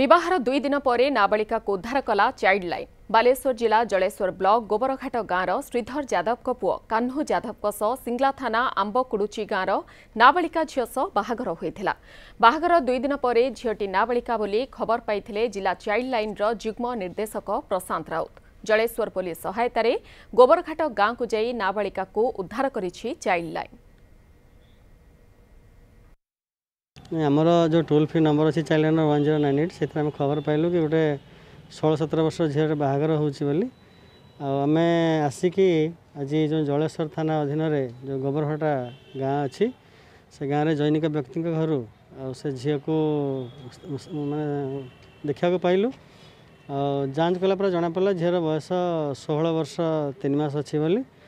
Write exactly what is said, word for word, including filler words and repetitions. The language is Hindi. विवाहर दुई दिन पर नाबालिका को उद्धार कला चाइल्डलाइन। बालेश्वर जिला जलेश्वर ब्लॉक गोबरघाट गाँव श्रीधर जादव को पुओ कान्हू जादव को सह सिंगला थाना आंबकुडुची गाँव नाबालिका झील सह बाहाघर होता। बाहाघर दुई दिन पर झीटी नाबालिका बोली खबर पाई जिला चाइल्डलाइन रो जुग्म निर्देशक प्रशांत राउत। जलेश्वर पुलिस सहायतार गोबरघाट गाँव को जाई नाबालिका को उद्धार करी चाइल्डलाइन। आमर जो टोल फ्री नंबर अच्छी Childline one zero nine eight से खबर पाइलु कि गोटे षोल सतर वर्ष झील बाहाघर होली। आम आसिक आज जो जलेश्वर थाना अधीन जो गोबरघाटा गाँ अच्छी से गाँव में जैनिक व्यक्ति घर से झील को मैं देखा पाइलु। जांच कला पर जना पड़ा झील बयस सोलह वर्ष तीन मस अच्छी।